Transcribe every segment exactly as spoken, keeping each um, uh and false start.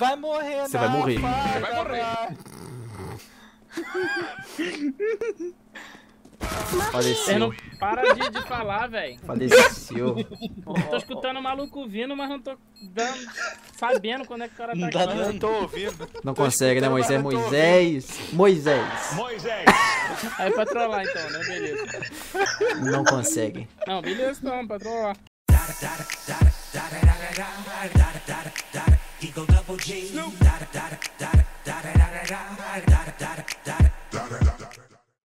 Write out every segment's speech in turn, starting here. Vai morrer, Você vai morrer. Você vai morrer. Faleceu. Você não para de, de falar, velho. Faleceu. Tô escutando o maluco vindo, mas não tô dando, sabendo quando é que o cara tá aqui. Não, não tô ouvindo. Não tô consegue, né, Moisés? Moisés. Moisés. Moisés. Aí pra trollar, então, né? Beleza. Não consegue. Não, beleza, não, pra trollar.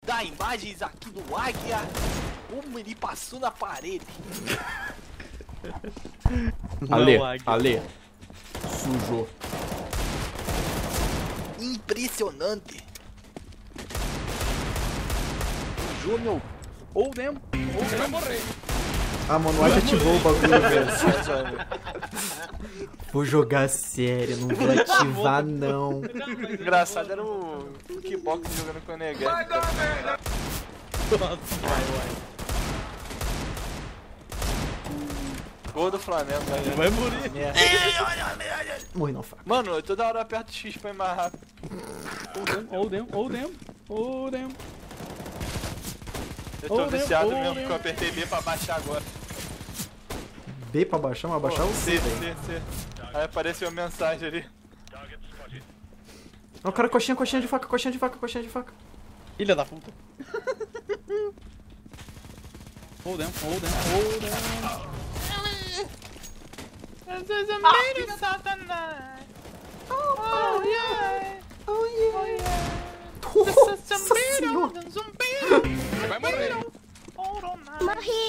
Dá imagens aqui do Águia, como ele passou na parede. Ale, Ale, sujou. Impressionante. Sujou, meu. Ou mesmo, ou você vai morrer. Ah, mano, o White ativou o bagulho, velho. Vou jogar sério, não vou ativar, não. Engraçado era o kickbox jogando com a nega. Vai dar merda! Nossa, vai, vai. Gol do Flamengo, velho. Vai morrer. Morri não, faca. Mano, eu toda hora aperto X pra ir mais rápido. Oh, damn, oh, damn, oh, damn. Eu tô oh, viciado oh, mesmo, porque eu apertei B pra baixar agora. B pra baixar? Mas baixar o C, C, C, C. Aí apareceu uma mensagem ali. Ó, oh, cara, coxinha, coxinha de faca, coxinha de faca, coxinha de faca. Filha da puta. Hold them, hold them, hold them. This is a made of Satanás. Oh, yeah. Oh, yeah. This is a made of zumbi. Vai morrer! Morri!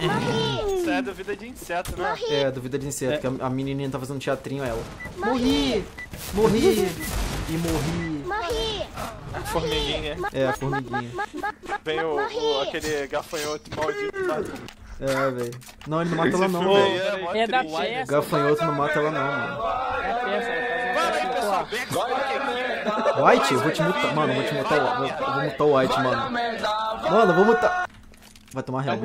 Morri! Isso é dúvida de inseto, né? Morri. É, dúvida de inseto, é. Que a, a menininha tá fazendo teatrinho, ela. Morri! Morri! E morri! Morri! A formiguinha. É, a formiguinha. Vem o, o, aquele gafanhoto maldito lá. É, velho. Não, ele não mata ela não, velho. É da peça. O gafanhoto não mata ela não, mano. É da peça. Fala aí, pessoal. White? Eu vou te mutar. Mano, eu vou te mutar. Eu vou, eu vou mutar o White, mano. Mano, eu vou mutar. Vai tomar real.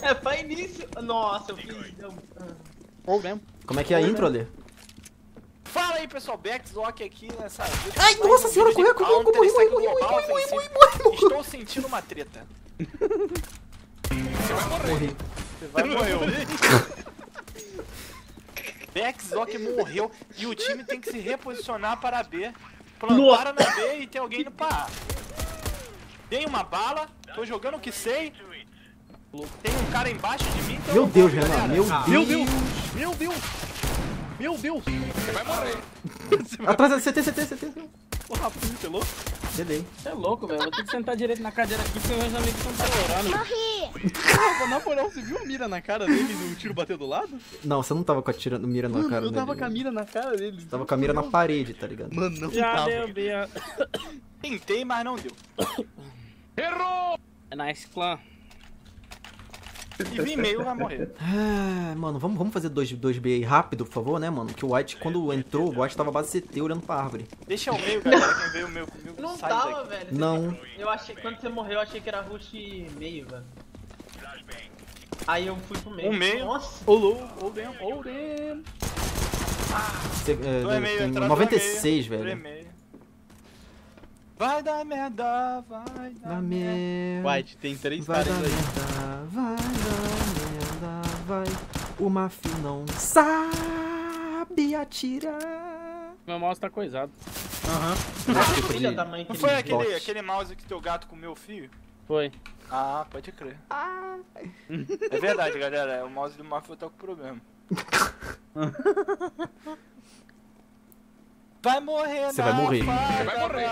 É, vai início. Nossa, eu fiz. Ou mesmo. Como é que é a intro, Lê? Fala aí, pessoal. BACKSLOCKHD aqui nessa. Ai, nossa senhora, correu, correu, correu, correu, correu, correu, correu. Estou sentindo uma treta. Você vai morrer. Você vai morrer. BACKSLOCKHD morreu e o time tem que se reposicionar para B. Plantaram na B e tem alguém indo para A. Tem uma bala, tô jogando o que sei. Tem um cara embaixo de mim. Então meu Deus, Renan, meu Deus. Meu Deus, meu Deus, meu Deus. Você vai morrer. Atrás da C T, C T, C T. Porra, você é louco? Cedei. Você é louco, velho. Vou ter que sentar direito na cadeira aqui, porque meus amigos estão chorando. Morri! Na moral, você viu a mira na cara deles e o tiro bateu do lado? Não, você não tava com a tira, mira na cara deles. Eu tava com a mira na cara deles. Tava com a mira na parede, tá ligado? Mano, não tava. Tentei, mas não deu. Errou! Nice, clã. E vim meio vai morrer. Ah, mano, vamos, vamos fazer dois B aí rápido, por favor, né, mano? Que o White, quando entrou, o White tava base C T olhando pra árvore. Deixa o meio, galera, quem veio o meu comigo. Não tava, velho. Não. Eu achei, quando você morreu, eu achei que era rush meio, velho. Aí eu fui pro meio. O meio? Nossa. Ô, louco, ô, bem, ô, bem. noventa e seis, velho. Vai dar merda, vai dar merda. White, tem três caras aí. Vai dar merda, vai dar merda, vai. O Mafil não sabe atirar. Meu mouse tá coisado. Aham. Uhum. Não foi aquele, aquele mouse que teu gato comeu, filho? Foi. Ah, pode crer. Ah. É verdade, galera. O mouse do Mafil tá com problema. Vai morrer, Você vai morrer. Você vai morrer.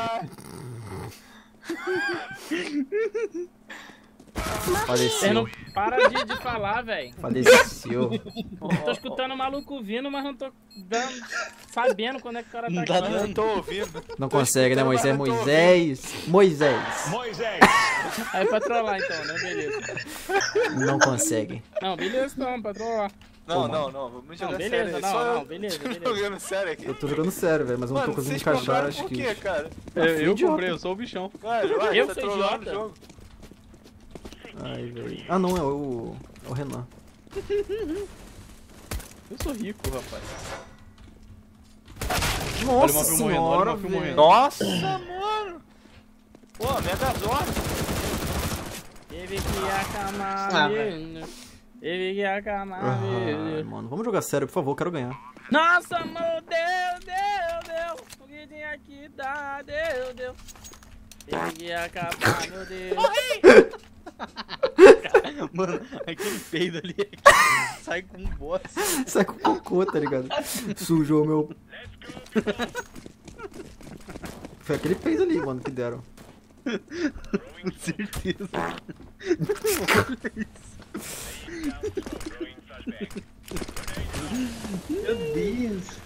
Faleceu. Não para de, de falar, velho. Faleceu. Tô escutando o maluco vindo, mas não tô dando, sabendo quando é que o cara tá aqui. Não tô ouvindo. Não consegue, né, Moisés? Moisés. Moisés. Moisés. Aí pra trollar, então, né? Beleza. Não consegue. Não, beleza, não, pra trollar. Não, pô, não, não, vamos jogar beleza, sério. Não, só não, beleza, beleza. Tô jogando sério aqui. Eu tô jogando sério, velho, mas eu não tô conseguindo encaixar, acho que... Mano, cara? Eu, eu comprei, eu sou o bichão. Cara, vai, eu tá trollando o jogo. Ai, velho. Ah, não, é o... é o Renan. Eu sou rico, rapaz. Nossa senhora, velho. Nossa, mano. Pô, Megazord. Teve que acamar, velho. Ele que acamar, ah, mano, vamos jogar sério, por favor, quero ganhar. Nossa, meu Deus, Deus, Deus. O que tem aqui dá, Deus, Deus. Ele que acabar, meu Deus. Morri! Caralho, mano, aquele peido ali sai com bosta. Sai com cocô, tá ligado? Sujou meu... Foi aquele peido ali, mano, que deram. Com certeza. Olha isso. Meu Deus.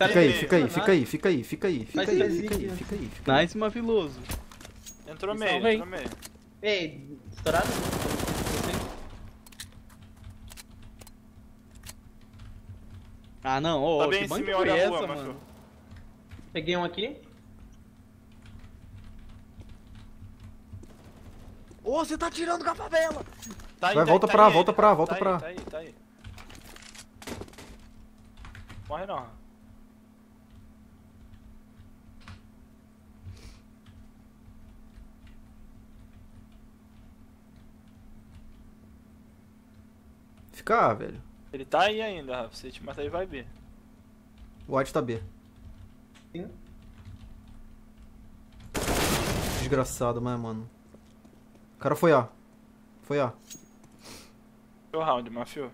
Fica aí, fica aí, fica aí, fica aí, fica aí, fica aí, fica aí, fica aí. Nice, Mafiloso. Entrou meio, entrou meio. Ei, estourado? Ah não, ô, que banca foi essa, mano? Peguei um aqui. Ô, você tá tirando com a favela! Tá aí, vai, tá volta aí, pra, tá aí, volta aí, pra, tá volta aí, pra. Tá aí, tá aí. Morre não. Fica, velho. Ele tá aí ainda, Rafa. Se te matar, ele vai B. O White tá B. Sim. Desgraçado, mas, mano. O cara foi A. Foi A. Foi o round, Mafio.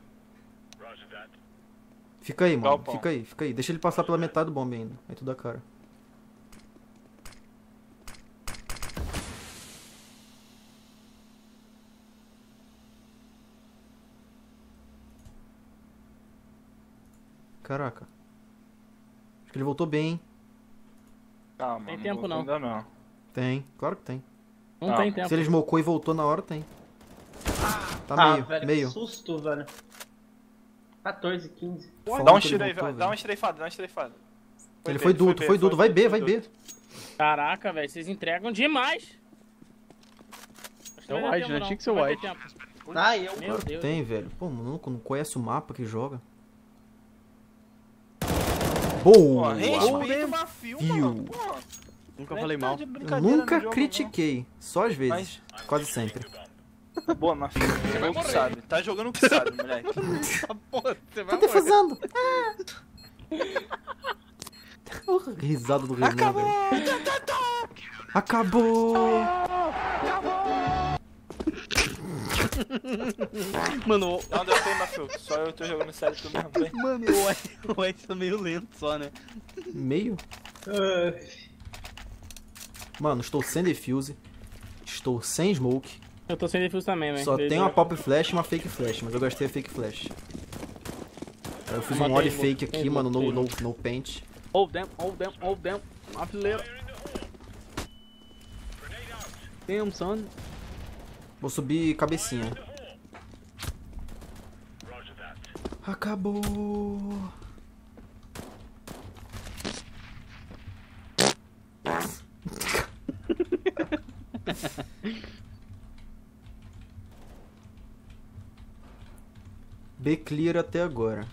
Fica aí, mano. Galpão. Fica aí, fica aí. Deixa ele passar pela metade do bombe ainda. Aí tu dá cara. Caraca. Acho que ele voltou bem, hein? Calma, tem tempo não. Ainda não. Tem, claro que tem. Não ah, tem tempo. Se ele smocou e voltou na hora, tem. Tá ah, meio, velho, meio. Que susto, velho. quatorze, quinze. Porra, dá um tiro aí, velho. Dá uma estreifada, dá uma estreifada. Ele foi duto, foi duto. Vai B, vai B. Caraca, velho. Vocês entregam demais. É o White, né? Tinha que ser o White. Ah, eu... Claro que tem, velho. Pô, mano, não conhece o mapa que joga. Boa! Respeita o Mafil, mano. Nunca falei mal. Eu nunca critiquei. Só às vezes. Quase sempre. Boa, Mafio. Você vai morrer. Sabe. Tá jogando o que sabe, moleque. Essa porra, você vai morrer. Tá defusando. Risada do Renan. Acabou! Acabou! Acabou! Mano, não deu tempo, Mafio. Só eu tô jogando sério tudo mesmo, velho. Mano, o White tá meio lento só, né? Meio? Mano, estou sem defuse. Estou sem smoke. Eu tô sem defuse também, velho. Só tem uma pop flash e uma fake flash, mas eu gastei a fake flash. Aí eu fiz um ollie fake aqui, mano, no, no, no paint. Hold them, hold them, hold them. Uma fileira. Damn, son. Vou subir cabecinha. Acabou. B clear até agora.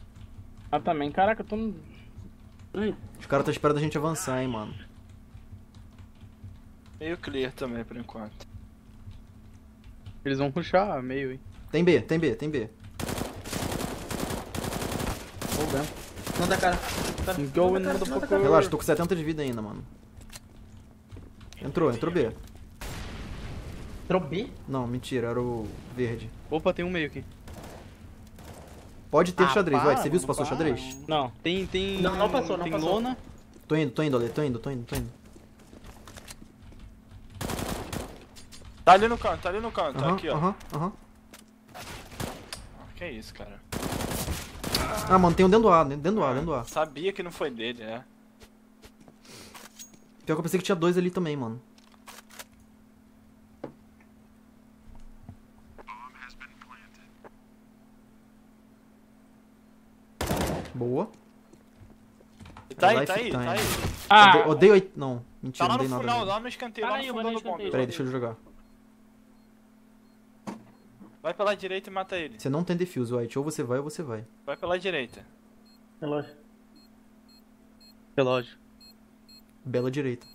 Ah, também. Caraca, eu tô... Hum. Os caras estão esperando a gente avançar, hein, mano. Meio clear também, por enquanto. Eles vão puxar meio, hein. Tem B, tem B, tem B. Hold them. Manda, cara. Go in, manda um pouco. Relaxa, tô com setenta de vida ainda, mano. Entrou, entrou B. Entrou B? Não, mentira, era o verde. Opa, tem um meio aqui. Pode ter ah, xadrez, vai. Você viu se passou para. Xadrez? Não. Tem, tem... Não, não passou, não tem passou. Lona. Tô indo, tô indo, Ale. Tô indo, tô indo, tô indo. Tá ali no canto, tá ali no canto, uhum, aqui ó. Aham, uhum, aham. Uhum. Que isso, cara. Ah, mano, tem um dentro do ar, dentro do ar, dentro do ar. Sabia que não foi dele, né? Pior que eu pensei que tinha dois ali também, mano. Boa. Tá aí, tá aí, tá aí. Ah! Eu dei oito. Não, mentira, não dei nada. Tá lá no final, lá no escanteio, lá no fundão do bombe. Peraí, deixa eu jogar. Vai pela direita e mata ele. Você não tem defuse, White. Ou você vai ou você vai. Vai pela direita. Relógio. Relógio. Bela direita.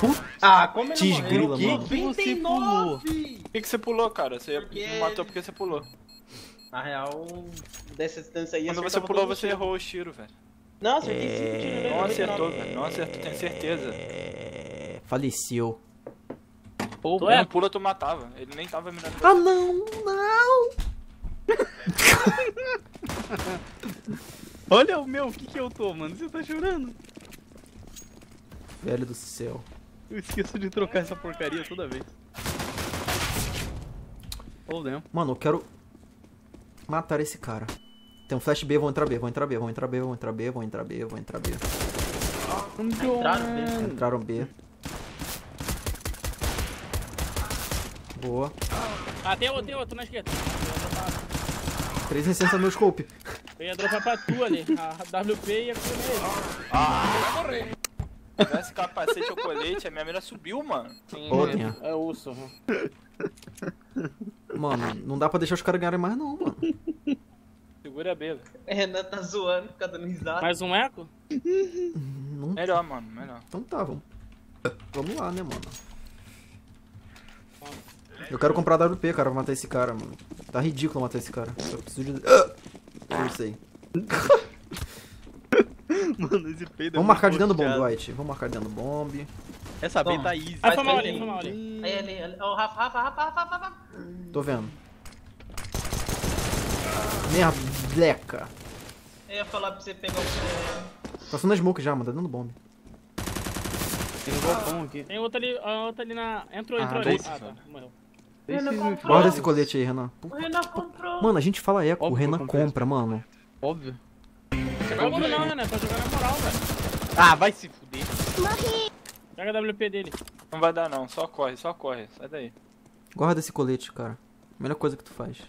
Puta. Ah, como ele morreu? Que mano. trinta e nove! Por que, que você pulou, cara? Você porque... matou porque você pulou. Na real, dessa distância aí... Quando você pulou, você errou o tiro, velho. Não, acertei cinco tiros. Não acertou, velho. Não acertou, tenho certeza. É... Faleceu. Pô, tu é? Pula, tu matava. Ele nem tava mirando. Ah, não, não! Olha o meu, o que que eu tô, mano? Você tá chorando? Velho do céu. Eu esqueço de trocar essa porcaria toda vez. Oh, damn. Mano, eu quero matar esse cara. Tem um flash B, vão entrar B, vão entrar B, vão entrar B, vão entrar B, vão entrar B, vão entrar B. Entraram B. Entraram B. Boa. Ah, tem outro, tem outro na esquerda. trezentos e sessenta meu scope. Eu ia dropar pra tu ali. A W P ia comer ele. Ah, vai morrer. Esse capacete ou colete, a minha mira subiu, mano. Sim, é urso. Mano. mano, não dá pra deixar os caras ganharem mais, não, mano. Segura a B. Renan tá zoando, fica dando risada. Mais um eco? Não... Melhor, mano, melhor. Então tá, vamos. Vamos lá, né, mano. Eu quero comprar a W P, cara, pra matar esse cara, mano. Tá ridículo matar esse cara. Eu preciso de... Ah! Não sei. Mano, esse peido é... Vamos marcar de dentro do bomb, White. Vamos marcar de dentro do bomb. Essa B tá easy. Ah, foi mal ali, foi mal ali. Aí, ali, ali. Ó, Rafa, Rafa, Rafa, Rafa, Rafa. Tô vendo. Merdeca. Eu ia falar pra você pegar o... Passou na smoke já, mano. Tá dentro do bomb. Tem um golpão aqui. Tem outro ali, outro ali na... Entrou, entrou ali. Ah, tá. Morreu. Guarda esse colete aí, Renan. O Renan comprou. Mano, a gente fala eco, óbvio, o Renan compra, mano. Óbvio. Você vai jogar não, Renan, tá jogando na moral, velho. Ah, vai se fuder. Morri. Pega a W P dele. Não vai dar não, só corre, só corre, sai daí. Guarda esse colete, cara. Melhor coisa que tu faz.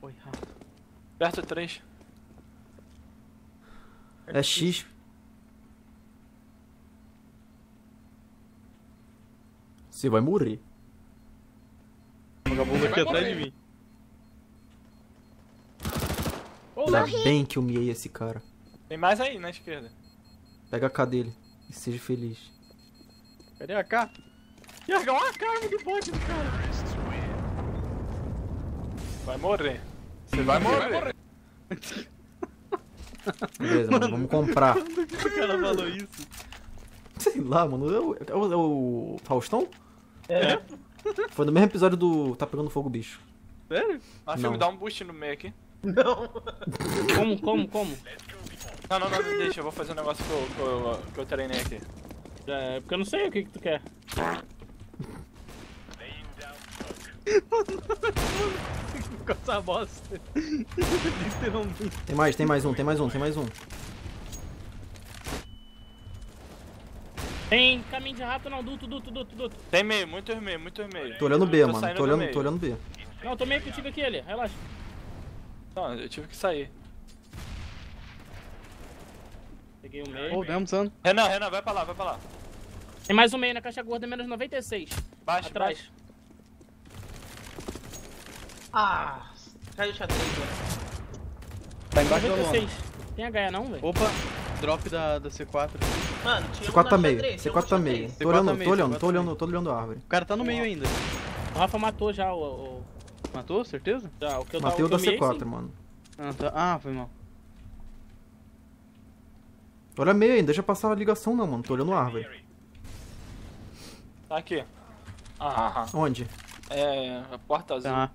Oi, Rafa. Aperta três. É X. Você vai morrer. Vagabundo aqui atrás de mim. Ainda bem que eu miei esse cara. Tem mais aí na esquerda. Pega a K dele e seja feliz. Cadê a K? E a K, olha a carga de bote do cara. Vai morrer. Você vai morrer. Vai morrer. Beleza, mano, mano, vamos comprar. Por que o cara falou isso? Sei lá, mano. É o, é o Faustão? É. Foi no mesmo episódio do Tá Pegando Fogo, Bicho. Sério? Acho que me dá um boost no meio aqui. Não. Como, como, como? Não, não, não, deixa, eu vou fazer um negócio que eu, que eu, que eu treinei aqui. É, porque eu não sei o que que tu quer. Com essa bosta. Tem mais, tem mais um, tem mais um, tem mais um. Tem caminho de rato não, duto, duto, duto, duto. Tem meio, muito meio, muito meio. Tô olhando B, tô mano, tô olhando, tô olhando B. Não, tô meio contigo aqui, ele, relaxa. Não, eu tive que sair. Peguei o um meio. Oh, mesmo, Renan, Renan, vai pra lá, vai pra lá. Tem mais um meio na caixa gorda, menos noventa e seis. Baixo, atrás. Baixo. Ah, caiu o xadrez, velho. Tá embaixo do noventa e seis. Tem H não, velho? Opa, drop da, da C quatro. Mano, tinha C quatro tá meio, C quatro tá meio. Tô olhando, tô olhando, tô olhando, tô olhando a árvore. O cara tá no meio ainda. O Rafa matou já o... o... Matou, certeza? Já, o que eu tava... Matei o da C quatro, mano. Ah, tá. Ah, foi mal. Olha meio ainda, deixa passar a ligação não, mano. Tô olhando a árvore. Tá aqui. Ah, onde? É, a porta azul. Tá.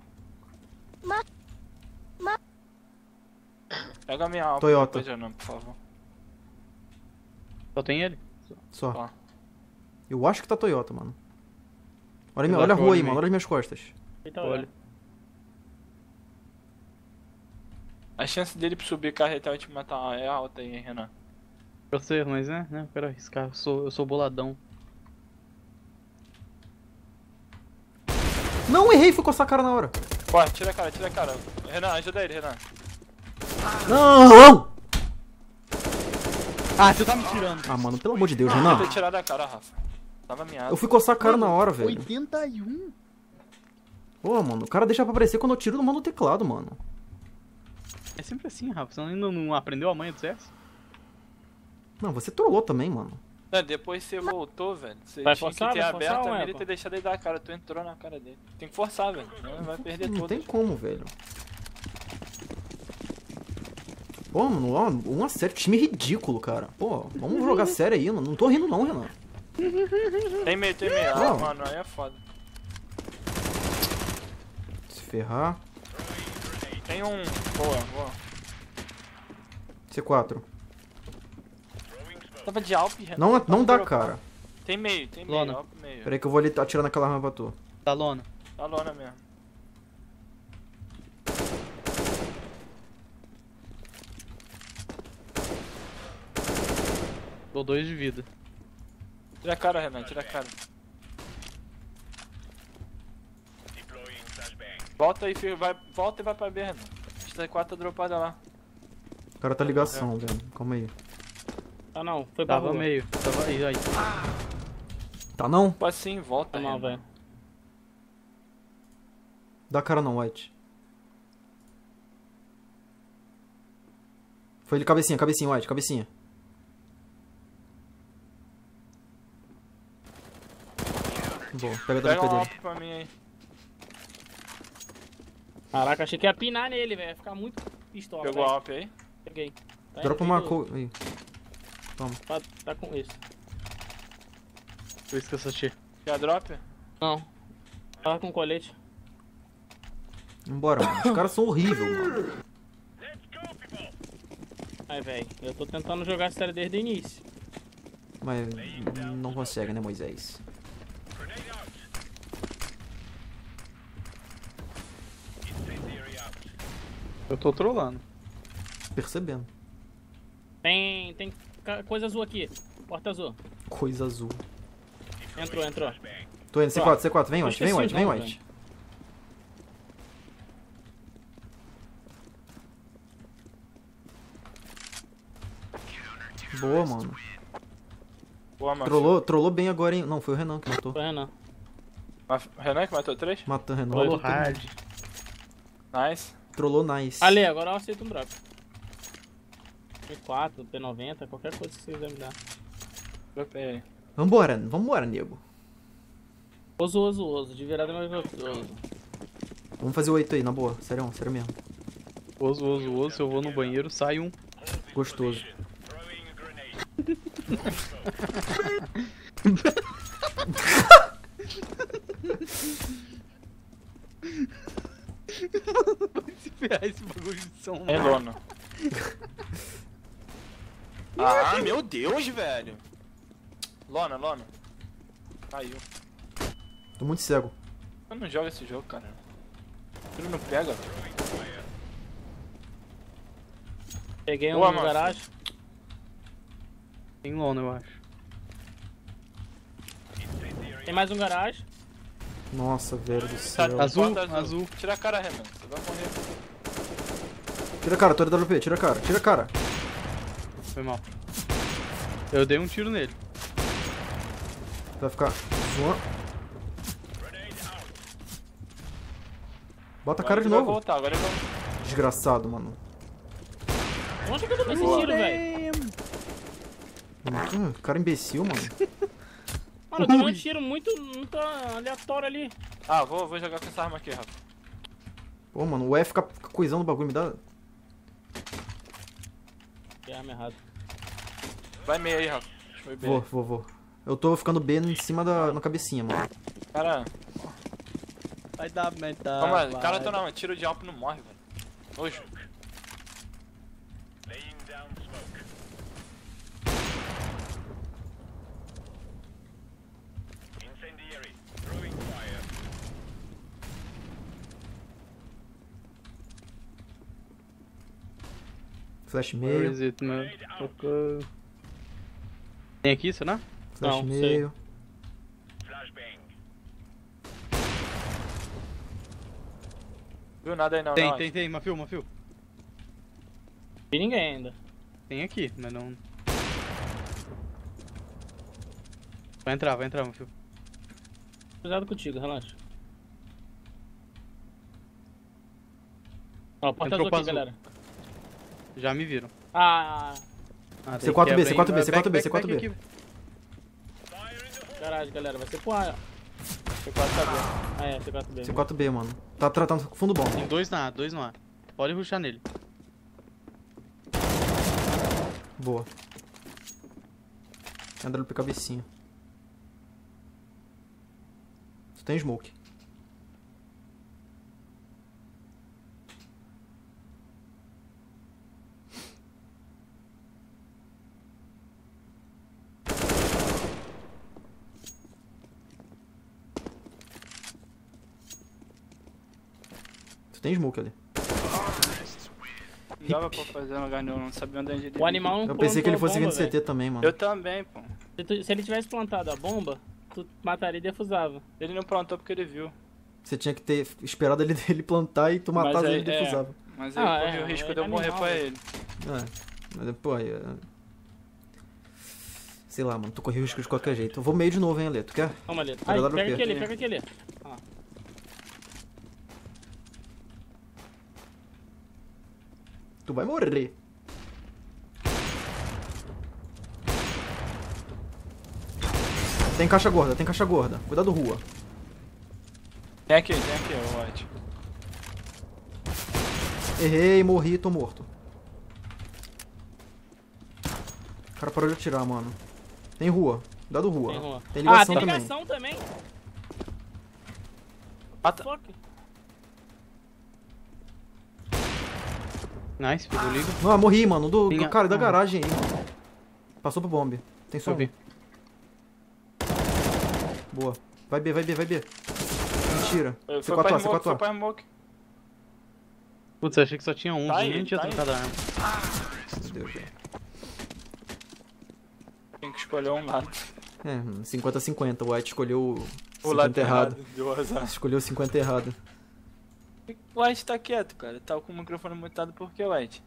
Pega a minha alma. Toyota. Não, por favor. Só tem ele? Só. Só. Eu acho que tá Toyota, mano. Olha, minha, olha a rua aí, mano. Olha as minhas costas. Então, olha. A chance dele subir carro e tal e te matar é alta aí, hein, Renan? Eu sei, mas né? Não quero arriscar. Eu sou, eu sou boladão. Não, errei. Fui coçar a cara na hora. Corre, tira a cara, tira a cara. Renan, ajuda ele, Renan. Não! Ah, tu tá me tirando. Ah, mano, pelo amor de Deus, Renan. Eu fui tirar da cara, Rafa. Tava meado. Eu fui coçar a cara na hora, velho. oitenta e um? Pô, mano, o cara deixa pra aparecer quando eu tiro no mão do teclado, mano. É sempre assim, Rafa. Você ainda não aprendeu a manha do C S? Não, você trollou também, mano. Não, depois você voltou, velho. Você vai tinha forçar, que ter aberto a mira e ter deixado ele dar a cara. Tu entrou na cara dele. Tem que forçar, velho. Não vai perder tudo. Não todos. Tem como, velho. Pô, mano, um a sete, time ridículo, cara. Pô, vamos jogar sério aí, mano. Não tô rindo não, Renan. Tem meio, tem meio. Ah, mano, aí é foda. Se ferrar. Tem um... Boa, boa. C quatro. Tava de Alp, Renan. Não, não dá, cara. Tem meio, tem meio. Alp, meio. Peraí que eu vou ali atirar naquela arma pra tu. Tá lona. Tá lona mesmo. Dou dois de vida. Tira a cara, Renan, tira a cara. Volta aí, filho, vai, volta e vai pra B, Renan. Esta quatro tá dropada lá. O cara tá ligação, é. Velho, calma aí. Tá não, foi pra Tava meio, tava aí, aí. Tá não? Pode sim, volta tá não, velho. Dá cara não, White. Foi ele, cabecinha, cabecinha, White, cabecinha. Boa, pega da L P dele. Pra mim aí. Caraca, achei que ia pinar nele, velho. Ia ficar muito pistola. Pegou a A W P aí? Peguei. Tá dropa uma coisa. Aí. Toma. Tá, tá com isso. Por isso que eu senti. Quer a drop? Não. Tava com colete. Vambora, mano. Os caras são horríveis, mano. Ai, velho. Eu tô tentando jogar sério desde o início. Mas não consegue, né, Moisés? Eu tô trollando. Percebendo. Tem... tem coisa azul aqui. Porta azul. Coisa azul. Entrou, entrou. Tô indo, C quatro, C quatro. Vem, White, vem, White, vem, White. Boa, mano. Boa, Mafil. Trollou, trollou bem agora, hein? Não, foi o Renan que matou. Foi o Renan. Maf... Renan que matou três? Matou o Renan. Trollou hard. Nice. Trollou nice. Ali, agora eu aceito um drop. P quatro, P noventa, qualquer coisa que você quiser me dar. Dropei. Vambora, vambora, nego. Oso, oso, oso. De virada mais oso. Vamos fazer o oito aí, na boa. Sério, sério mesmo. Oso, oso, oso. Eu vou no banheiro, sai um. Gostoso. Vai se ferrar esse bagulho de som, mano. É lona. Ah, meu Deus, velho. Lona, lona. Caiu. Tô muito cego. Eu não jogo esse jogo, cara. Tiro não pega. Peguei um no garagem. Tem lona, eu acho. Tem mais um garagem. Nossa, velho do céu. Azul, azul, azul. Tira a cara, Renan. Você vai morrer. Tira a cara, tô da W P. Tira a cara, tira a cara. Foi mal. Eu dei um tiro nele. Vai ficar zoando. Bota a cara de novo. Voltar, agora ele vai... Desgraçado, mano. Onde que eu tomei esse tiro, velho? Hum, cara imbecil, mano. Mano, eu tomei um tiro muito, muito aleatório ali. Ah, vou, vou jogar com essa arma aqui, Rafa. Pô, mano, o E fica coisando o bagulho, me dá... É arma errada. Vai meio aí, Rafa. Foi B. Vou, vou, vou. Eu tô ficando B em cima da na cabecinha, mano. Cara... Vai dar merda. Calma, vai. Cara, tô não, tiro de alp não morre, velho. Hoje. Flash meio. It, okay. Tem aqui isso, né? Flash não, meio. Sei. Viu nada aí não, tem, não. Tem, tem, tem, Mafil, Mafil. Não vi ninguém ainda. Tem aqui, mas não... Vai entrar, vai entrar, Mafil. Cuidado contigo, relaxa. Ó, a porta azul aqui, galera. Já me viram. Ah... ah C quatro B, C quatro B, C quatro B, C quatro B. Caralho, galera, vai ser pro ar, ó. C quatro B. Ah é, C quatro B. C quatro B, mano. Tá tratando tá, tá fundo bom. Tem dois na A, dois no A. Pode rushar nele. Boa. Andando pro cabecinho. Tu tem smoke. Tem smoke ali. Não dava pra fazer um H não, não sabia onde ele... O animal não. Eu pensei que ele fosse vir de C T também, mano. Eu também, pô. Se, tu, se ele tivesse plantado a bomba, tu mataria e defusava. Ele não plantou porque ele viu. Você tinha que ter esperado ele, ele plantar e tu matasse ele e defusava. Mas aí ah, correu é, o risco é, de eu morrer pra ele. É, mas pô, aí... É... Sei lá, mano, tu correu o risco de qualquer jeito. Eu vou meio de novo, hein, Ale, tu quer? Vamos, Ale. Ai, pega, pega aquele, pega aquele. Ah. Tu vai morrer. Tem caixa gorda, tem caixa gorda. Cuidado, rua. Tem aqui, tem aqui, ó, White. Errei, morri, tô morto. O cara parou de atirar, mano. Tem rua. Cuidado, rua. Tem rua. Tem ligação também. Ah, tem ligação também? Mata. Nice, pegou o ligo. Não, eu morri, mano. Do, do cara da ah. garagem aí, mano. Passou pro bombe. Tem som. Boa. Vai B, vai B, vai B. Mentira. Eu, C quatro A, C quatro A. Foi pra Moke. Putz, eu achei que só tinha um. Tá Nem tinha tá trancado a arma. Meu Deus, cara. Tem que escolher um lado. É, cinquenta a cinquenta. O White escolheu o lado errado. errado. Escolheu o cinquenta errado. O White tá quieto, cara. Tá com o microfone mutado por que, White?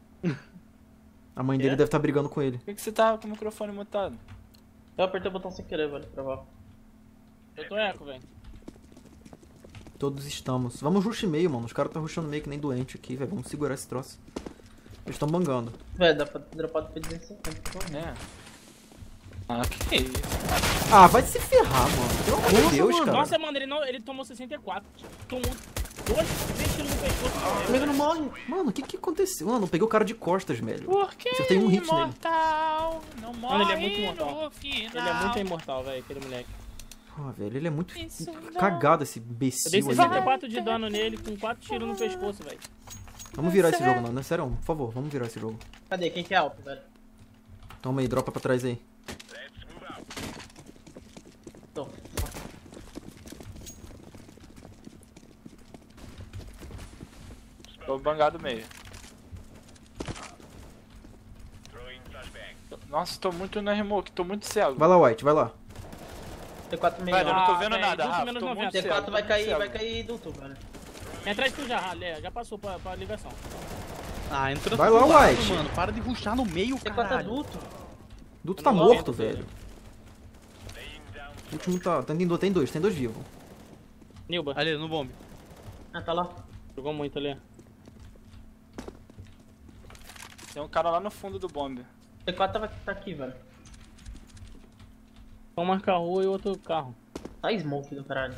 A mãe que? dele deve estar tá brigando com ele. Por que, que você tá com o microfone mutado? Eu apertei o botão sem querer, velho, travar. Eu tô eco, velho. Todos estamos. Vamos rush meio, mano. Os caras tá rushando meio que nem doente aqui, velho. Vamos segurar esse troço. Eles tão bangando. Velho, dá pra dropar do P duzentos e cinquenta, né? Ah, que isso? Ah, vai se ferrar, mano. Pelo amor de Deus, mano. cara. Nossa, mano, ele, não... ele tomou sessenta e quatro. Tomou... O nego não morre. Mano, o que que aconteceu? Mano, eu peguei o cara de costas, velho. Por que você tem um hit nele? Não morre. Mano, ele é muito imortal. Ele é muito imortal, velho, aquele moleque. Pô, velho, ele é muito Isso cagado, não. esse imbecil. Eu dei sessenta e quatro de dano nele com quatro tiros no pescoço, velho. Vamos virar esse jogo, não, né? Sério, por favor, vamos virar esse jogo. Cadê? Quem que é alto, velho? Toma aí, dropa pra trás aí. Toma. Tô bangado meio. Nossa, tô muito na remote, tô muito cego. Vai lá, White, vai lá. T quatro meio. Velho, eu não tô vendo ah, nada, Rafa, tô muito cego. T quatro vai cair, vai cair do tubo, velho. Entra atrás de tu já, Ralé, já passou pra, pra ligação. Ah, entrou. Vai lá, lado, White. Mano, para de rushar no meio, cara. T quatro é duto. Duto tá morto, velho. O último tá... Tem dois, tem dois, tem dois vivos. Nilba. Ali, no bombe. Ah, tá lá. Jogou muito ali. Tem um cara lá no fundo do bombe. O T quatro tá, tá aqui, velho. Vamos marcar a rua e outro carro. Tá smoke do caralho.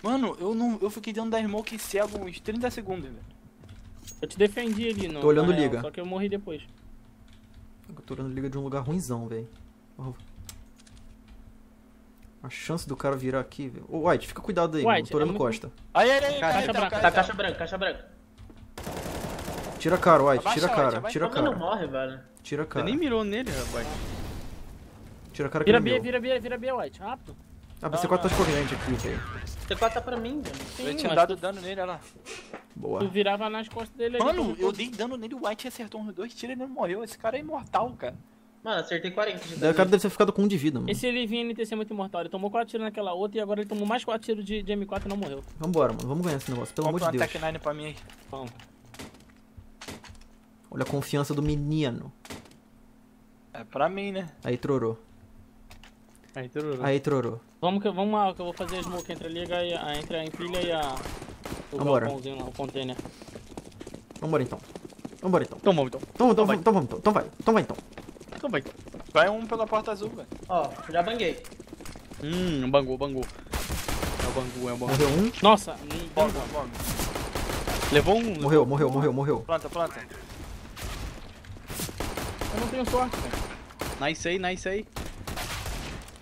Mano, eu não. Eu fiquei dentro da smoke cego uns trinta segundos, velho. Eu te defendi ali, não. Tô olhando real, liga. Só que eu morri depois. Eu tô olhando liga de um lugar ruimzão, velho. A chance do cara virar aqui, velho. Ô, White, fica cuidado aí, White, mano. Tô olhando é muito... Costa. Aí, aí, aí, caixa, branca, tá, tá, caixa branca, caixa branca. Tira a cara, White, abaixa, tira a cara, abaixa, tira a cara. Não morre, velho. Tira a cara. Você nem mirou nele, rapaz. Tira a cara que ele é meu. Vira B, vira B, vira B, White, rápido. Ah, o C quatro tá escorrente aqui, velho. O C quatro tá pra mim, velho. Sim, eu tinha dado tu... dano nele, olha lá. Boa. Tu virava nas costas dele ali. Mano, eu dei dano nele, o White acertou uns dois tiros e ele não morreu. Esse cara é imortal, cara. Mano, acertei quarenta de dano. O cara deve ter ficado com um de vida, mano. Esse ele vinha N T C muito imortal. Ele tomou quatro tiros naquela outra e agora ele tomou mais quatro tiros de, de M quatro e não morreu. Vambora, mano. Vamos ganhar esse negócio, pelo amor de Deus. Compre um Attack nove pra mim aí. Vamos. Olha a confiança do menino. É pra mim, né? Aí trorou. Aí trorou. Aí trorou. Vamos que vamos lá, que eu vou fazer a smoke entre a liga e a... entre a empilha e a... O galpãozinho lá, o container. Vambora então. Vambora então. Então vamos então. Então, então, então, vamos então. Então vai. Então vai então. Então vai então. Vai um pela porta azul, velho. Ó, já banguei. Hum, bangou, bangou. É o bangu, é o bangu. Morreu um. Nossa. Bom, bom, bom. Levou um. Morreu, morreu, morreu, morreu. Planta, planta. Eu não tenho sorte, velho. Nice aí, nice aí.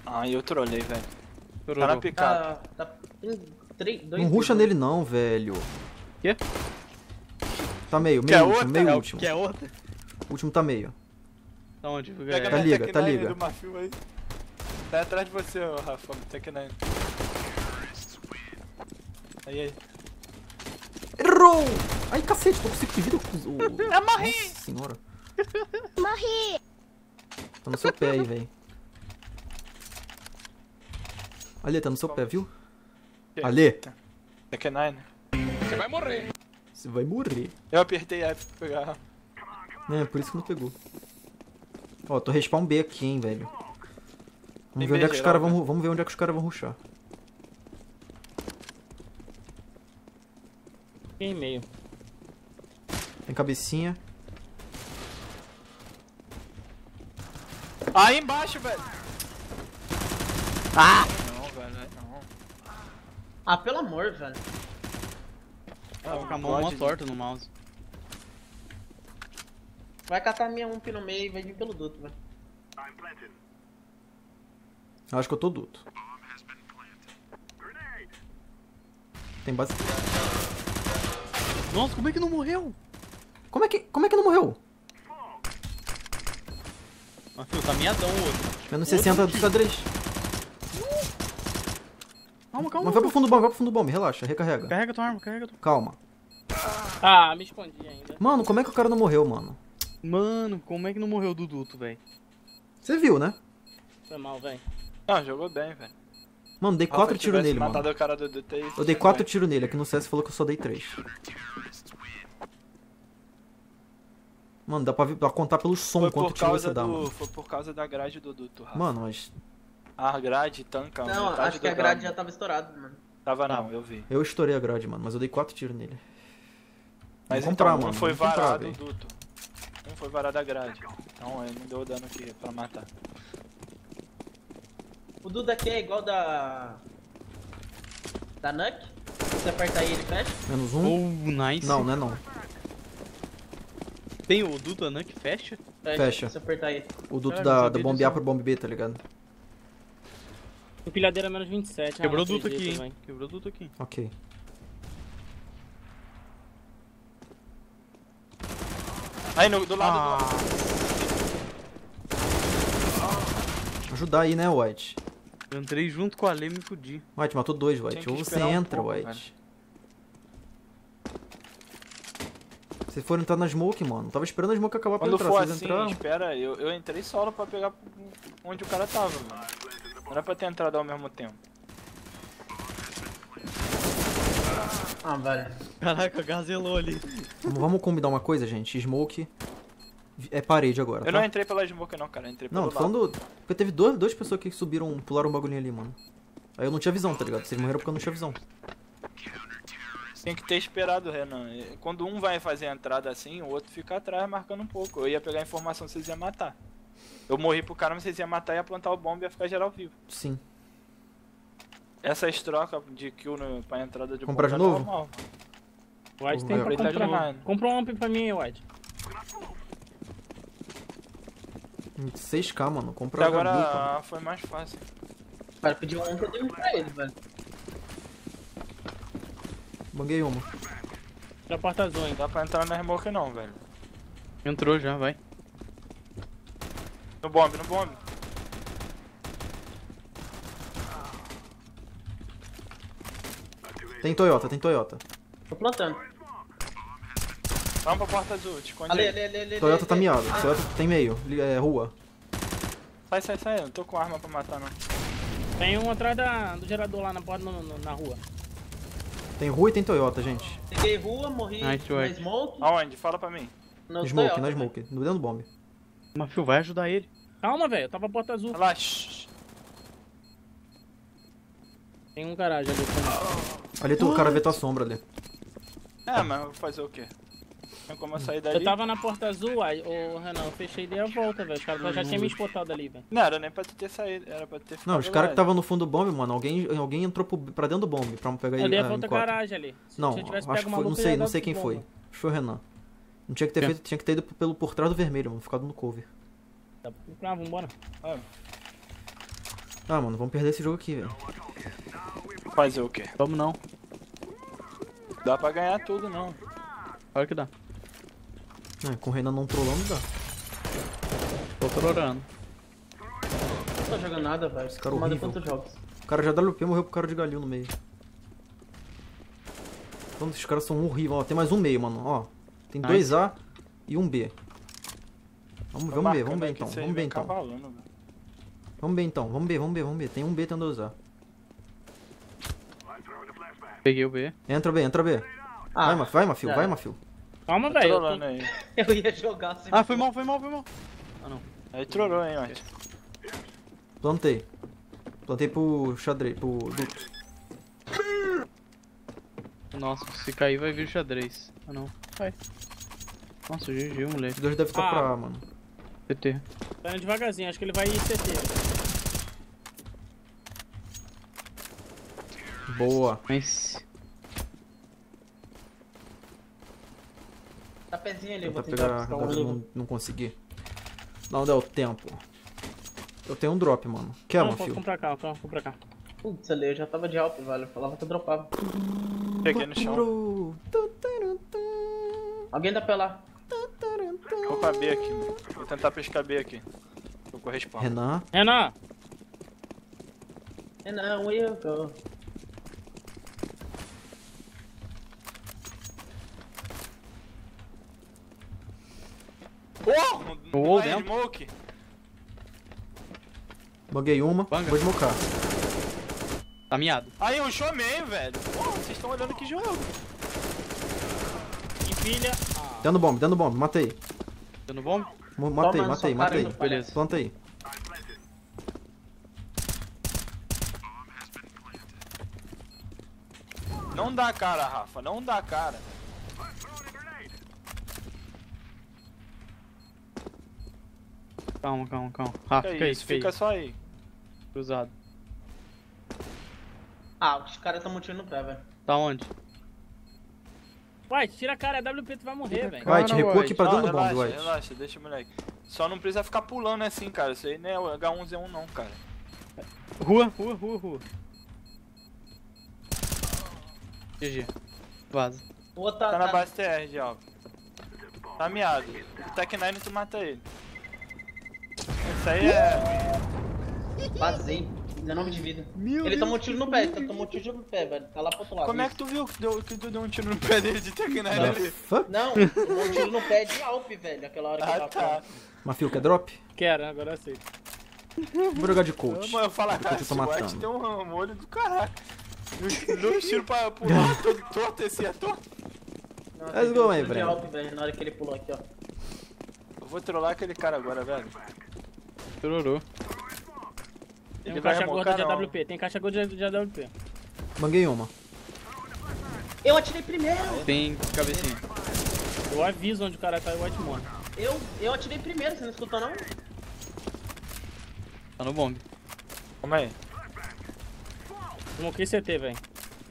Ah, eu trolei, velho. Tá na picada. Tá, tá... Três, dois, não ruxa nele não, velho. Quê? Tá meio, meio último, outra, meio é último. Quer outra? O último tá meio. Tá onde? Pega tá liga, tá liga. Aí. Tá atrás de você, oh, Rafa. Tec nove. Aí, aí. Errou! Ai, cacete, tô com cinco de vida. Eu morri! Nossa senhora. Morri! Tá no seu pé aí, velho. Ali, tá no seu Como? Pé, viu? Ali! Tec nove. Você vai morrer! Você vai morrer! Eu apertei a pra pegar. É, por isso que não pegou. Ó, tô respawn B aqui, hein, velho. Vamos ver onde é que os caras vão. Vamos ver onde é que os caras vão rushar. Tem meio. Tem cabecinha. Aí embaixo, velho! Ah! Não, velho, não. Ah, pelo amor, velho. Ah, ah, a mão mó torta no mouse. Vai catar minha U M P no meio e vai vir pelo duto, velho. Acho que eu tô duto. Tem base. Nossa, como é que não morreu? Como é que, como é que não morreu? Ah, filho, tá miadão o outro. Menos sessenta do xadrez. Calma, calma. Mas vai pro fundo do bombe, vai pro fundo do bombe, relaxa, recarrega. Carrega tua arma, carrega tua arma. Calma. Ah, me escondi ainda. Mano, como é que o cara não morreu, mano? Mano, como é que não morreu o Duduto, velho? Você viu, né? Foi mal, velho. Não, jogou bem, velho. Mano, dei quatro tiros nele, mano. O cara do Dudu, eu dei quatro tiros nele, aqui no C S falou que eu só dei três. Mano, dá pra, pra contar pelo som foi quanto tiro você dá, do, mano. Foi por causa da grade do Dudu, Rafa. Mano, mas... A grade tanca, mano. Não, acho que a grade já tava estourada, mano. Tava não, não, eu vi. Eu estourei a grade, mano, mas eu dei quatro tiros nele. Mas então, comprar, um mano, foi varado o Dudu. Um foi varado a grade. Então ele não deu dano aqui pra matar. O Dudu aqui é igual da... Da Nuck. Você aperta aí, ele fecha. Menos um. Oh, nice. Não, não é não. Tem o Dudu da Nuck fecha? Fecha. Você apertar aí. O Dudu da, da bombe A pro bombe B, tá ligado? Empilhadeira menos vinte e sete. Quebrou o duto aqui, hein? Quebrou o duto aqui. Ok. Aí, no, do lado ah. do lado. Ajudar aí, né, White? Eu entrei junto com a Lê e me fudi. White, matou dois, White. Ou você um entra, pouco, White. Velho. Vocês foram entrar na smoke, mano. Tava esperando a smoke acabar pra entrar. Vocês assim, entraram. Espera, eu, eu entrei solo pra pegar onde o cara tava, mano. Não era pra ter entrado ao mesmo tempo. Ah, velho. Caraca, gazelou ali. Vamos combinar uma coisa, gente. Smoke é parede agora, tá? Eu não entrei pela smoke não, cara. Eu entrei pelo lado. Não, tô falando... Porque teve duas, duas pessoas que subiram, pularam um bagulhinho ali, mano. Aí eu não tinha visão, tá ligado? Vocês morreram porque eu não tinha visão. Tem que ter esperado, Renan. Quando um vai fazer a entrada assim, o outro fica atrás marcando um pouco. Eu ia pegar a informação, vocês iam matar. Eu morri pro cara, mas vocês iam matar, ia plantar o bomba e ia ficar geral vivo. Sim. Essas trocas de kill no, pra entrada de bomba. Comprar de novo? White tem pra comprar. Compra um amp pra mim, White. seis K, mano. Compra um amp. Até agora foi mais fácil. O cara pediu um amp, eu dei um pra ele, velho. Banguei uma. Já porta azul, hein? Não dá pra entrar na remorque não, velho. Entrou já, vai. No bombe, no bombe. Tem Toyota, tem Toyota. Tô plantando. Vamos pra porta azul, te esconde. Ali, ali, ali, ali, Toyota ali, tá miado, ah. Toyota tem meio, é, rua. Sai, sai, sai, eu não tô com arma pra matar não. Tem um atrás da, do gerador lá na porta, no, no, na rua. Tem rua e tem Toyota, gente. Peguei rua, morri nice na smoke. Aonde? Fala pra mim. No smoke, Toyota, na smoke, no dentro do bomb. Mafil, vai ajudar ele. Calma, velho, tava a porta azul. Olha lá, shh. Tem um garagem ali. Oh. Ali tu, o cara vê tua sombra ali. É, mas eu vou fazer o quê? Tem como sair dali? Eu tava na porta azul, aí, ô Renan, eu fechei e dei a volta, velho. Os caras já tinham me espotado ali, velho. Não, era nem pra tu ter saído, era pra tu ter ficado. Não, os caras que estavam no fundo do bombe, mano, alguém, alguém entrou pra dentro do bombe pra pegar ele. Eu dei a volta da garagem ali. Se não, eu tivesse acho que foi, não sei, não sei quem foi. Acho que foi o Renan. Não tinha que ter feito, tinha que ter ido pelo, por trás do vermelho, mano, ficado no cover. Tá, ah, vambora. Ah. ah, mano, vamos perder esse jogo aqui, velho. Fazer o quê? Vamos não. Dá pra ganhar tudo, não. Olha que dá. É, com o Renan não trollando, dá. Tô trollando. Não tá jogando nada, velho. Esse cara horrível. O cara já dá L P e morreu pro cara de galil no meio. Mano, esses caras são horríveis. Ó, tem mais um meio, mano. Ó, tem nice. Dois A e um B. Vamos, vamos B, vamos B então. Vamos B então. Vamos B então, vamos B, vamos B, vamos B. Tem um B, tem um dois A. Peguei o B. Entra B, entra B. Ah, vai, Mafil, vai, Mafil. Calma, velho. Eu, tô... aí. eu ia jogar sem. Ah, foi mal, foi mal, foi mal. Ah, não. Aí trollou, hein, Mate. Plantei. Plantei pro xadrez, pro duto. Nossa, se cair vai vir o xadrez. Ah, não. Vai. Nossa, G G, moleque. Os dois devem estar ah. pra A, mano. C T. Tá indo devagarzinho, acho que ele vai ir C T. Boa. Nice. Tá pezinho ali, eu vou tentar pegar, não, não consegui. Não deu tempo. Eu tenho um drop, mano. Quer, mano, filho? Vamos pra cá, vamos pra cá. Putz, ali, eu já tava de alp, velho. Eu falava que eu dropava. Peguei no chão. Alguém dá pra lá. Vou pra B aqui, mano. Vou tentar pescar B aqui. Eu correspondo. Renan. Renan! Renan, where you go? Porra! Oh, não smoke! Buguei uma, Banga. Vou smocar. Tá miado. Aí, um showman, velho. Porra, vocês estão olhando que jogo. Empilha. Ah. Dando bomba, dando bomba, matei. Dando bomba? M matei, Toma, matei, matei. Parando, beleza. Planta aí. Não dá cara, Rafa, não dá cara. Calma, calma, calma. Ah, fica aí, fica só aí. Cruzado. Ah, os caras tão mutindo no pé, velho. Tá onde? White, tira a cara, a W P tu vai morrer, velho. White, recua aqui pra dentro do bombe, White. Relaxa, deixa o moleque. Só não precisa ficar pulando assim, cara. Isso aí não é H um Z um não, cara. Rua, rua, rua, rua. G G. Vaza. Tá na base T R, já. Tá miado. O Tec nove tu mata ele. Isso aí é... Vazei, deu nome de vida. Meu ele tomou um tiro no pé, ele tomou um tiro no pé, velho. Tá lá pro outro lado. Como isso. é que tu viu que, deu, que tu deu um tiro no pé dele de Tec nove ali? Não, tomou um tiro no pé de Alp, velho, aquela hora que ah, eu tava tá. pra... Mafil, quer drop? Quero, agora eu aceito. Vou jogar de coach. Eu, eu falo, cara, esse White tem um, um olho do caralho. Dois tiros pra pular, todo torto, esse é torto. Let's go, hein, velho. Na hora que ele pulou aqui, ó. Eu vou trollar aquele cara agora, velho. Tururu. Tem um caixa gorda de A W P, tem caixa gorda de A W P. Manguei uma. Eu atirei primeiro! Tem cabecinha. Eu aviso onde o cara caiu, o White morre. Eu, eu atirei primeiro, você não escutou não? Tá no bombe. Calma aí. Smoquei C T, velho.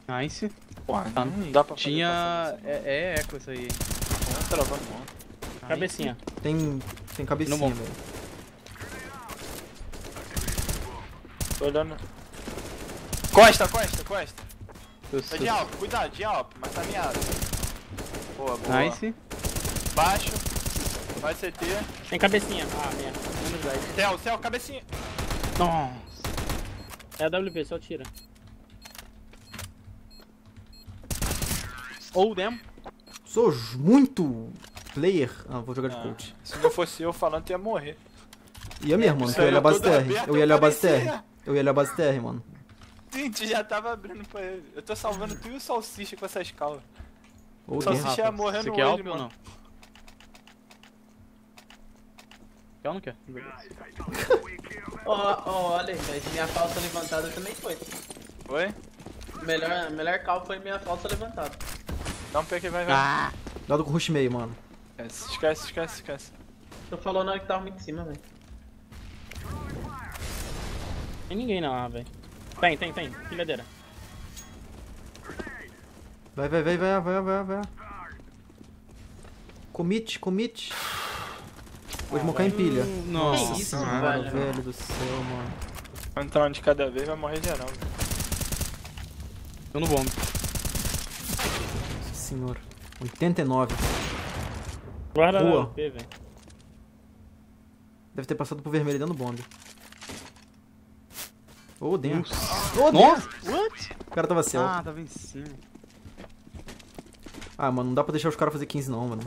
Nice. Pô, tá não dá pra fazer. Tinha... É, é eco isso aí. Tá travando, mano. Cabecinha. Tem... tem cabecinha, velho. Tô olhando. Costa, costa, costa. É de alto, cuidado, de alto, mas tá miado. Boa, boa. Nice. Baixo. Vai C T. Tem cabecinha. Ah, merda. Menos dez. Céu, céu, cabecinha. Nossa. É a W P, só tira. owe them. Sou muito player. Ah, vou jogar de ah, coach. Se não fosse eu falando, tu ia morrer. Ia mesmo, mano. Eu ia olhar a base T R. Eu ia olhar a base T R. Eu ia olhar a base T R, mano. Gente, já tava abrindo pra ele. Eu tô salvando tu e o Salsicha com essas calvas. O Salsicha ia morrer no olho, mano. Ou não? Quer ou não quer? Ó, ó, olha aí, minha falsa levantada também foi. Foi? Melhor, melhor calvo foi minha falsa levantada. Dá um pique, vai, vai. Ah, dá do rush meio, mano. Esquece, esquece, esquece. Tu falou na hora que tava muito em cima, velho. Tem ninguém não, velho. Tem, tem, tem. Pilhadeira. Vai, vai, vai, vai, vai, vai, vai. Commit, commit. Vou smocar em pilha. Nossa, que isso, mano, velho do céu, mano. Vai entrar um de cada vez, vai morrer geral. Eu não vou. Nossa senhora. oitenta e nove. Guarda lá, velho. Deve ter passado pro vermelho dando bomba. Ô, oh, dentro. Ô, oh, dentro. What? O cara tava céu. Ah, tava em cima. Ah, mano, não dá pra deixar os caras fazer quinze não, mano.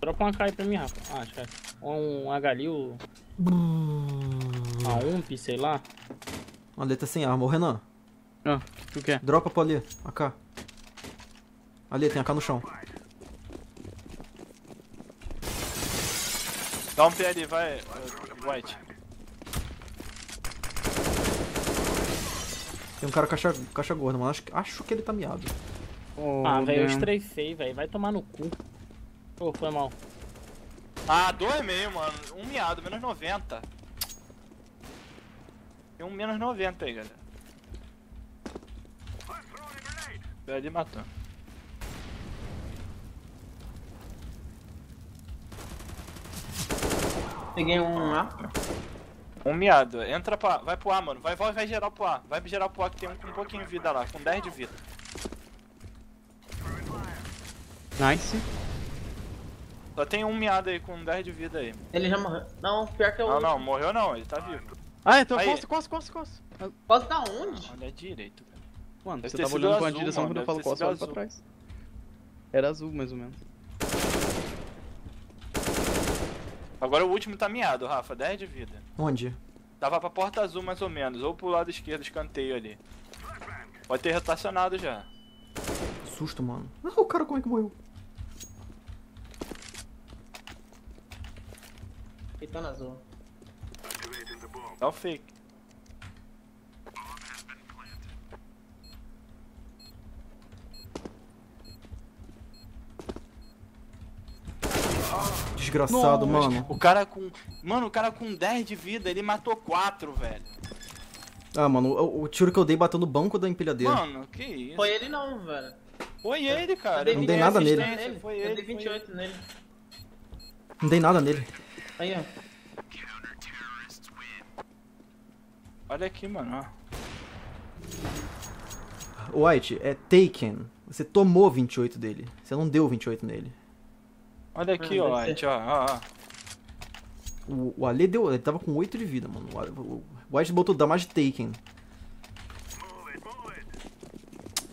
Dropa uma K pra mim, Rafa. Ah, acho que é. Um H L U. Uma U M P, sei lá. Olha, ele tá sem arma. Ô, Renan. Ah, o que tu quer? Dropa pra ali. A K. Ali, tem A K no chão. Dá um P ali, vai, White. Tem um cara caixa, caixa gorda, mano. Acho, acho que ele tá miado. Oh, ah, velho, eu estrefei, velho. Vai tomar no cu. Pô, oh, foi mal. Ah, dois e meio, mano. Um miado, menos noventa. Tem um menos noventa aí, galera. Pera, ele matou. Peguei um A. Um miado. Entra pra A. Vai pro A, mano. Vai, vai, vai geral pro A. Vai geral pro A que tem um com um pouquinho de vida lá. Com dez de vida. Nice. Só tem um miado aí com dez de vida aí. Ele já morreu. Não, pior que eu... Não, não. Morreu não. Ele tá vivo. Ah, então costa, costa, costa, costa. Costa da onde? Olha direito, cara. Mano, deve você tava olhando com a direção quando eu falo costa, olha pra trás. Era azul, mais ou menos. Agora o último tá miado, Rafa, dez de vida. Onde? Tava pra porta azul mais ou menos, ou pro lado esquerdo, escanteio ali. Pode ter rotacionado já. Susto, mano. Ah, o cara como é que morreu? Ele tá na azul. Dá o fake. Desgraçado, não, mano. O cara com... Mano, o cara com dez de vida, ele matou quatro, velho. Ah, mano, o, o tiro que eu dei bateu no banco da empilhadeira. Mano, que isso? Foi ele não, velho. Foi ele, cara. Eu dei não dei nada nele. nele. Foi ele, eu dei vinte e oito foi ele. nele. Não dei nada nele. Aí, ó. Olha aqui, mano, ó. White, é taken. Você tomou vinte e oito dele. Você não deu vinte e oito nele. Olha aqui, ó, White, ó, ó, ó. O, o Ale deu... Ele tava com oito de vida, mano. O, o White botou damage taken.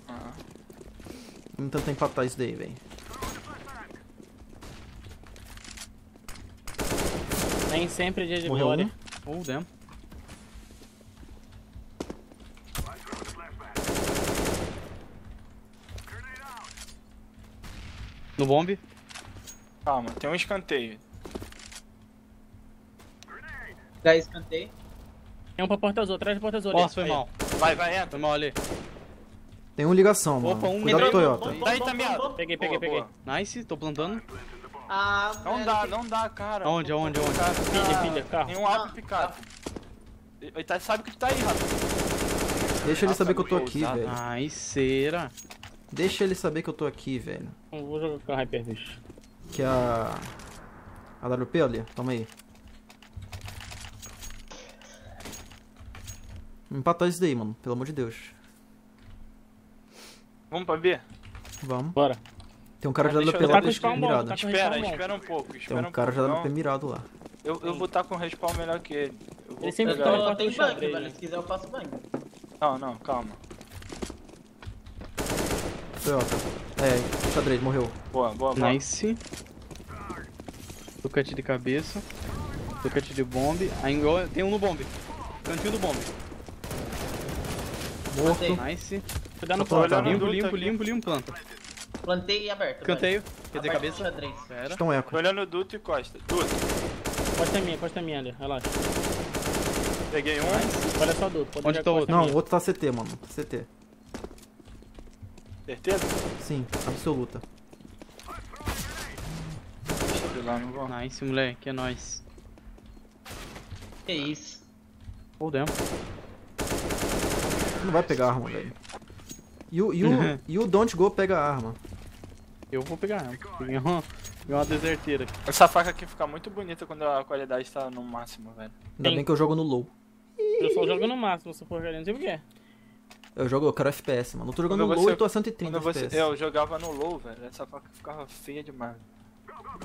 Ah. Vamos tentar empatar isso daí, velho. Nem sempre dia de glória. Oh, damn. No bombe. Calma, tem um escanteio. Dá escanteio. Tem um pra porta azul, atrás da porta azul. Nossa, foi mal. Vai, vai, entra. Foi mal ali. Tem um ligação, mano. Opa, um cuidado do Toyota. Daí tá meado. Peguei, peguei, peguei. Nice, tô plantando. Ah, não dá, não dá, cara. Onde, onde, onde? Pilha, pilha, carro. Tem um ápice picado. Ele sabe que tu tá aí, rapaz. Deixa ele saber que eu tô aqui, velho. Ai, cera. Deixa ele saber que eu tô aqui, velho. Vou jogar com a Hyper, bicho. Que é a... a W P ali, toma aí. Empatar isso daí, mano, pelo amor de Deus. Vamos pra B? Vamos. Bora. Tem um cara de W P lá mirado. Espera, espera um pouco, espera um pouco. Tem um cara de W P mirado lá. Eu, eu vou estar com um respawn melhor que ele. Eu vou ele sempre tá lá, tem bank, velho. Se quiser eu passo bank. Não, não, calma. Foi ótimo. É, xadrez, morreu. Boa, boa, boa. Nice. Tocante de cabeça. Tocante de bombe. Ainda tem um no bombe. Cantinho do bombe. Morto. Nice. Vou dar no planta. Limpo, limpo, limpo, limpo, planta. Plantei e aberto. Canteio. Quer dizer, cabeça? Xadrez. Estão eco. Tô olhando o duto e costa. Duto. Costa minha, costa minha ali. Relaxa. Peguei um. Nice. Olha só o duto. Onde tá o outro? Não, o outro tá C T, mano. C T. Certeza? Sim, absoluta. Deixa eu lá, não vou. Nice, moleque. É nóis. Que isso? Hold down. Não vai pegar a arma, velho. E o, e, o, e o Don't Go pega a arma. Eu vou pegar a arma. Peguei uma, peguei uma deserteira. Essa faca aqui fica muito bonita quando a qualidade tá no máximo, velho. Ainda bem que eu jogo no low. Eu só jogo no máximo, se for velho, não sei o que é. Eu jogo, eu quero F P S, mano. Eu tô jogando no low e tô a cento e trinta F P S. Você, eu jogava no low, velho. Essa faca ficava feia demais.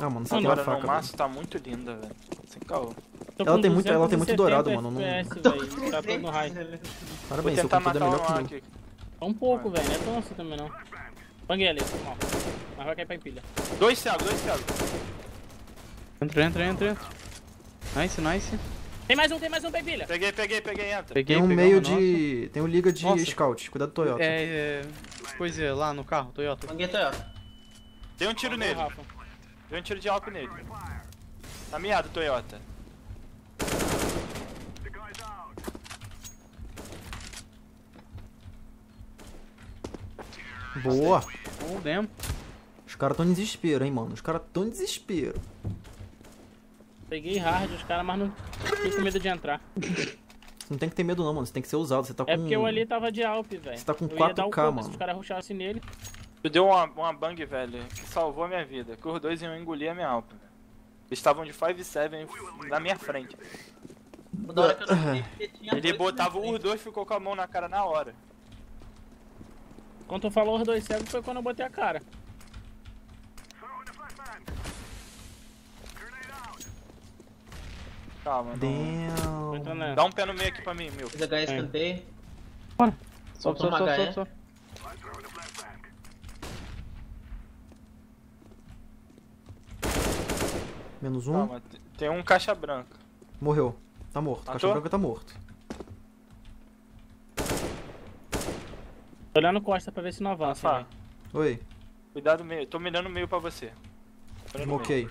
Ah, mano, essa agora faca, no maço tá muito linda, velho. Sem caô. Ela tem muito, ela tem muito dourado, mano. Não tá todo no high. Parabéns, seu conteúdo é melhor que o meu. É um pouco, velho. Não é tão assim também, não. Panguei ali, mal. Mas vai cair pra empilha. Dois cegos, dois cegos. Entra, entra, entra. Nice, nice. Tem mais um, tem mais um, Bebila. Peguei, peguei, peguei, entra. Peguei, tem um meio de... Nossa. Tem um liga de Nossa. Scout, cuidado do Toyota. É, é... Pois é, lá no carro, Toyota. Manguei Toyota. Dei um tiro nele. Dei um tiro de alp nele. Tá miado, Toyota. Boa. Bom mesmo. Os caras tão em desespero, hein, mano. Os caras tão em desespero. Peguei hard os caras, mas não fiquei com medo de entrar. Você não tem que ter medo não, mano. Você tem que ser usado. Você tá com... É porque eu ali tava de alp, velho. Você tá com quatro K, mano. Se os caras rushassem nele. Tu deu uma, uma bang, velho, que salvou a minha vida. Que os dois iam engolir a minha alp. Eles estavam de cinco e sete na minha frente. Da hora que eu não vi, tinha Ele botava os dois e ficou com a mão na cara na hora. Quando tu falou os dois cegos foi quando eu botei a cara. Calma, não. Dá um pé no meio aqui pra mim, meu. Fiz H S cantei. Bora. Sobe, sobe, sobe, sobe. Menos um. Calma, tem um caixa branca. Morreu. Tá morto. Matou? Caixa branca tá morto. Tô olhando costa pra ver se não avança. Ah, tá. Oi. Cuidado meio. Tô mirando meio pra você. Ok.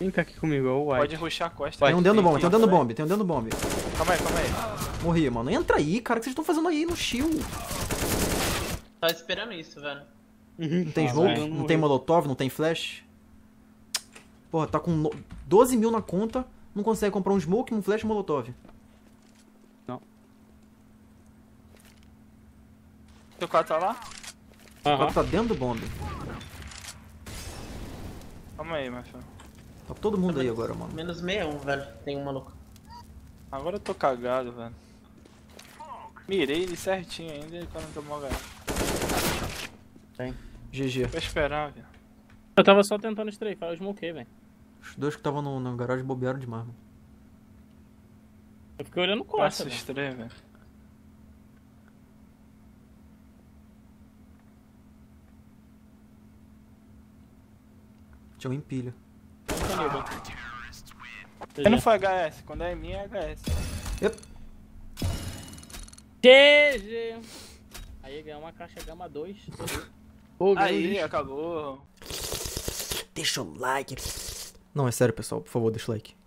Vem cá aqui comigo, ó, o White. Pode rushar a costa. Tem um dentro do bombe, tem um dentro do bombe, tem um dentro do bombe. Calma aí, calma aí. Morri, mano. Entra aí, cara, o que vocês estão fazendo aí no shield? Tava esperando isso, velho. Não tem ah, smoke, não, não tem molotov, não tem flash. Porra, tá com doze mil na conta, não consegue comprar um smoke, um flash e um molotov. Não. O cara tá lá? O cara tá dentro do bombe. Calma aí, Mafil. Tá todo mundo aí agora, mano. Menos sessenta e um, velho. Tem um maluco. Agora eu tô cagado, velho. Mirei ele certinho ainda e o cara não tomou ganho. Tem. G G. Vou esperar, velho. Eu tava só tentando strafar, eu smokei, velho. Os dois que estavam no, no garagem bobearam demais, mano. Eu fiquei olhando o costa, velho. Passa velho. Tinha um empilho. Eu não foi H S, quando é minha é H S. Yep. G G! Aí ganhou uma caixa Gama dois. Oh, aí, acabou. Deixa um like. Não, é sério, pessoal, por favor, deixa o like.